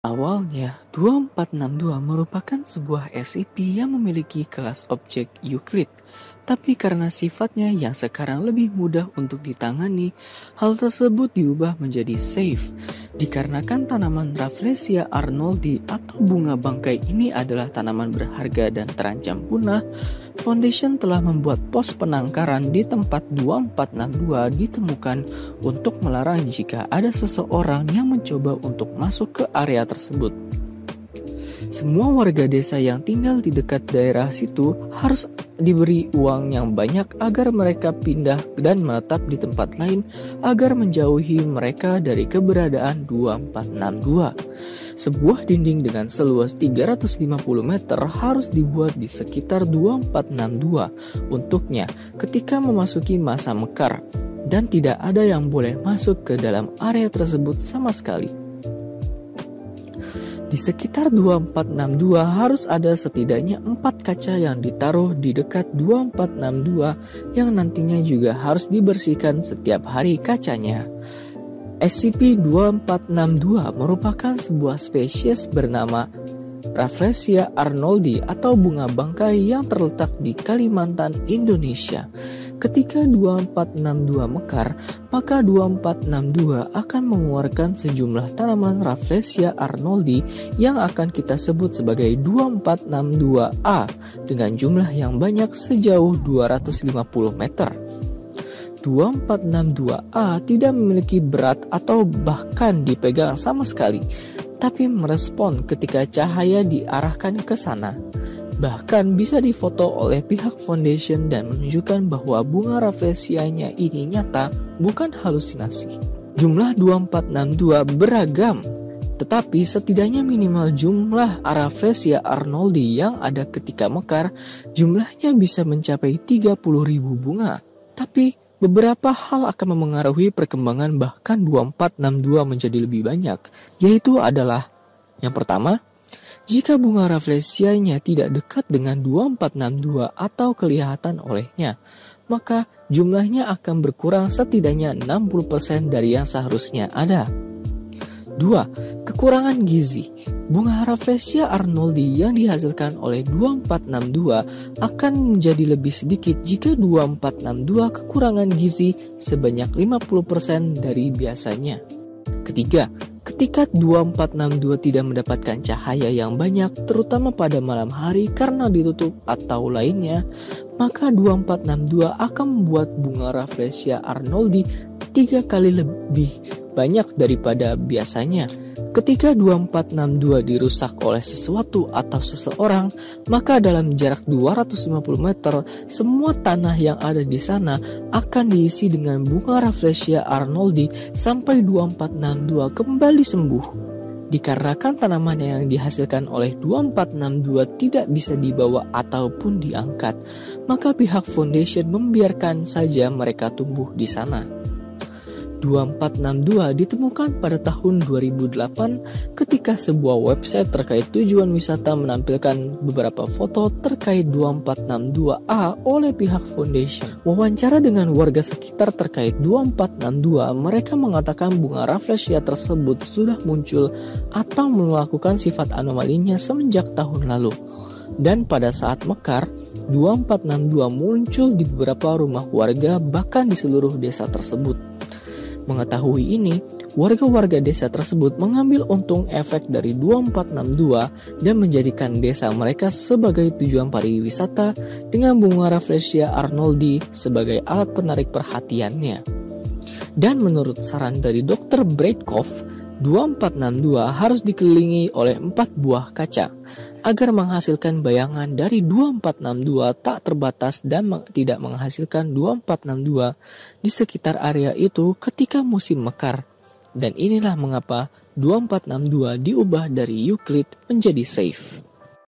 Awalnya, 2462 merupakan sebuah SCP yang memiliki kelas objek Euclid, tapi karena sifatnya yang sekarang lebih mudah untuk ditangani, hal tersebut diubah menjadi safe. Dikarenakan tanaman Rafflesia Arnoldii atau bunga bangkai ini adalah tanaman berharga dan terancam punah, Foundation telah membuat pos penangkaran di tempat 2462 ditemukan untuk melarang jika ada seseorang yang mencoba untuk masuk ke area tersebut. Semua warga desa yang tinggal di dekat daerah situ harus diberi uang yang banyak agar mereka pindah dan menetap di tempat lain agar menjauhi mereka dari keberadaan 2462. Sebuah dinding dengan seluas 350 meter harus dibuat di sekitar 2462 untuknya ketika memasuki masa mekar, dan tidak ada yang boleh masuk ke dalam area tersebut sama sekali. Di sekitar 2462 harus ada setidaknya 4 kaca yang ditaruh di dekat 2462 yang nantinya juga harus dibersihkan setiap hari kacanya. SCP-2462 merupakan sebuah spesies bernama Rafflesia Arnoldii atau bunga bangkai yang terletak di Kalimantan, Indonesia. Ketika 2462 mekar, maka 2462 akan mengeluarkan sejumlah tanaman Rafflesia Arnoldii yang akan kita sebut sebagai 2462A dengan jumlah yang banyak sejauh 250 meter. 2462A tidak memiliki berat atau bahkan dipegang sama sekali, tapi merespon ketika cahaya diarahkan ke sana. Bahkan bisa difoto oleh pihak Foundation dan menunjukkan bahwa bunga rafflesianya ini nyata, bukan halusinasi. Jumlah 2462 beragam, tetapi setidaknya minimal jumlah Rafflesia Arnoldii yang ada ketika mekar jumlahnya bisa mencapai 30.000 bunga. Tapi beberapa hal akan memengaruhi perkembangan bahkan 2462 menjadi lebih banyak, yaitu adalah yang pertama, jika bunga rafflesianya tidak dekat dengan 2462 atau kelihatan olehnya, maka jumlahnya akan berkurang setidaknya 60% dari yang seharusnya ada. 2. Kekurangan gizi. Bunga Rafflesia Arnoldii yang dihasilkan oleh 2462 akan menjadi lebih sedikit jika 2462 kekurangan gizi sebanyak 50% dari biasanya. Ketiga, ketika 2462 tidak mendapatkan cahaya yang banyak, terutama pada malam hari karena ditutup atau lainnya, maka 2462 akan membuat bunga Rafflesia Arnoldii 3 kali lebih banyak daripada biasanya. Ketika 2462 dirusak oleh sesuatu atau seseorang, maka dalam jarak 250 meter, semua tanah yang ada di sana akan diisi dengan bunga Rafflesia Arnoldii sampai 2462 kembali sembuh. Dikarenakan tanaman yang dihasilkan oleh 2462 tidak bisa dibawa ataupun diangkat, maka pihak Foundation membiarkan saja mereka tumbuh di sana. 2462 ditemukan pada tahun 2008 ketika sebuah website terkait tujuan wisata menampilkan beberapa foto terkait 2462A oleh pihak Foundation. Wawancara dengan warga sekitar terkait 2462, mereka mengatakan bunga Rafflesia tersebut sudah muncul atau melakukan sifat anomalinya semenjak tahun lalu. Dan pada saat mekar, 2462 muncul di beberapa rumah warga bahkan di seluruh desa tersebut. Mengetahui ini, warga-warga desa tersebut mengambil untung efek dari 2462 dan menjadikan desa mereka sebagai tujuan pariwisata dengan bunga Rafflesia Arnoldii sebagai alat penarik perhatiannya. Dan menurut saran dari Dr. Breidkof, 2462 harus dikelilingi oleh 4 buah kaca agar menghasilkan bayangan dari 2462 tak terbatas dan tidak menghasilkan 2462 di sekitar area itu ketika musim mekar. Dan inilah mengapa 2462 diubah dari Euclid menjadi safe.